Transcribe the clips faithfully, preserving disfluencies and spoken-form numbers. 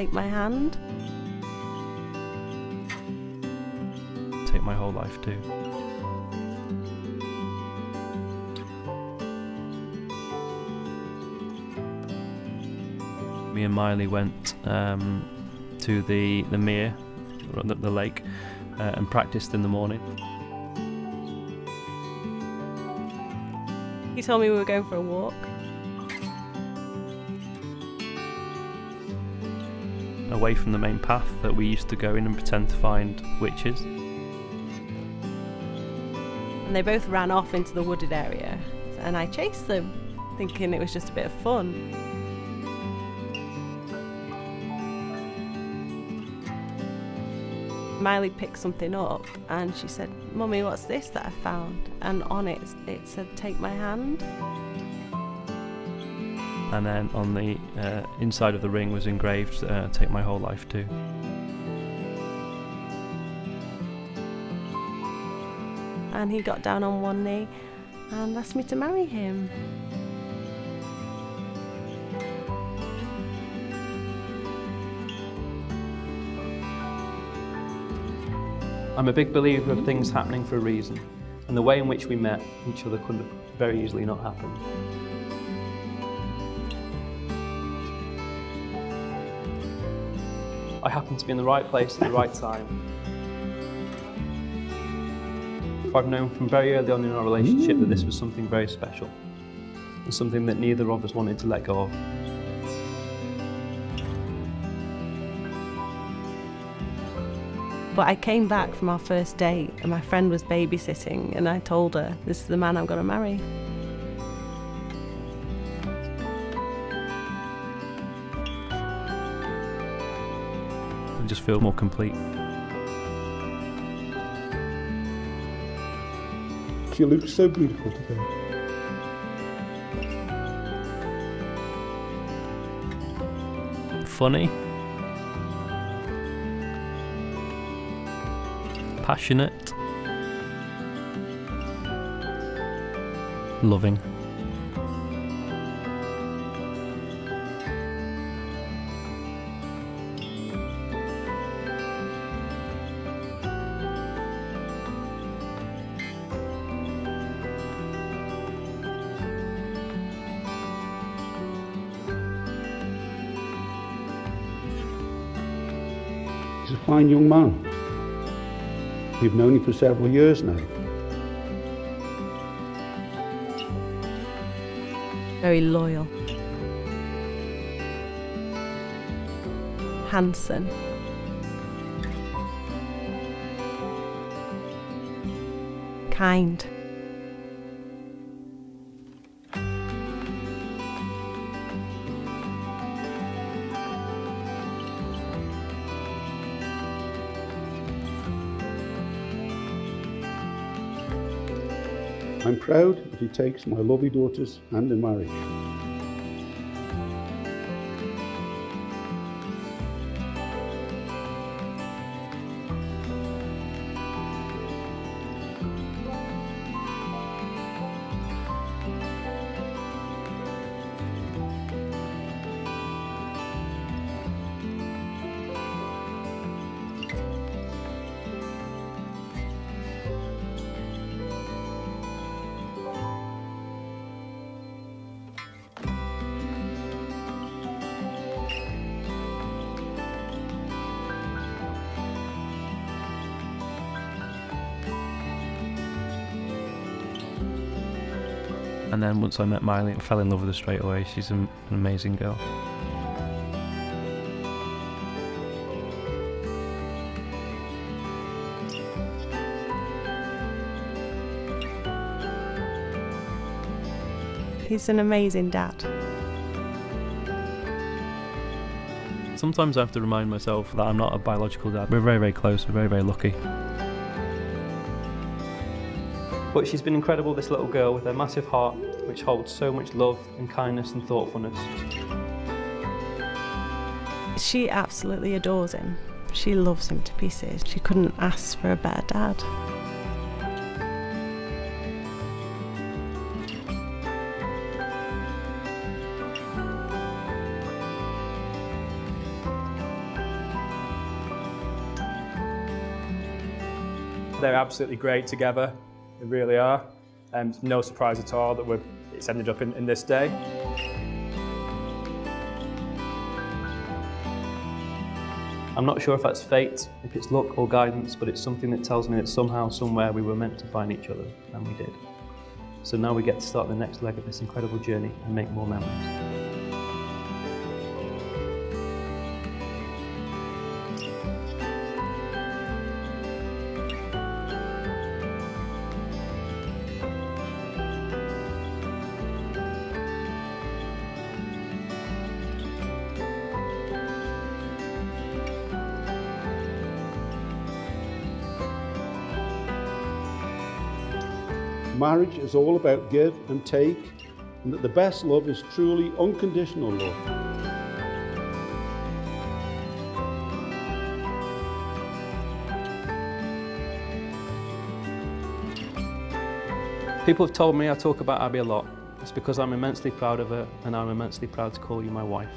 take my hand. Take my whole life too. Me and Miley went um, to the, the mere, the, the lake, uh, and practiced in the morning. He told me we were going for a walk. Away from the main path that we used to go in and pretend to find witches. And they both ran off into the wooded area, and I chased them, thinking it was just a bit of fun. Miley picked something up and she said, "Mummy, what's this that I found?" And on it, it said, "Take my hand." And then on the uh, inside of the ring was engraved, uh, "Take my whole life too." And he got down on one knee and asked me to marry him. I'm a big believer of things happening for a reason, and the way in which we met each other could have very easily not happened. I happened to be in the right place at the right time. I've known from very early on in our relationship that this was something very special, and something that neither of us wanted to let go of. But I came back from our first date and my friend was babysitting and I told her, "This is the man I'm going to marry." I just feel more complete. You look so beautiful today. Funny. Passionate. Loving. He's a fine young man. We've known him for several years now. Very loyal. Handsome. Kind. I'm proud that he takes my lovely daughters hand in marriage. And then once I met Miley, I fell in love with her straight away. She's an amazing girl. He's an amazing dad. Sometimes I have to remind myself that I'm not a biological dad. We're very, very close. We're very, very lucky. But she's been incredible, this little girl, with her massive heart, which holds so much love and kindness and thoughtfulness. She absolutely adores him. She loves him to pieces. She couldn't ask for a better dad. They're absolutely great together, they really are. And um, no surprise at all that we're, it's ended up in, in this day. I'm not sure if that's fate, if it's luck or guidance, but it's something that tells me that somehow, somewhere we were meant to find each other, and we did. So now we get to start the next leg of this incredible journey and make more memories. Marriage is all about give and take, and that the best love is truly unconditional love. People have told me I talk about Abby a lot. It's because I'm immensely proud of her, and I'm immensely proud to call you my wife.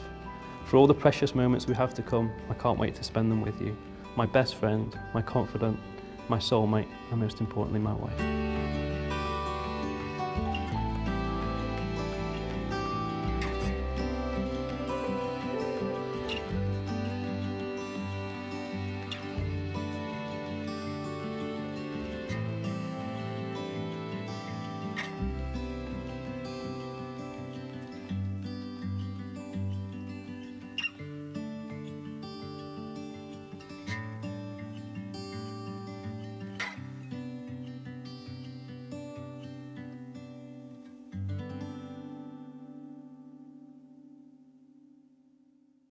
For all the precious moments we have to come, I can't wait to spend them with you. My best friend, my confidant, my soulmate, and most importantly, my wife.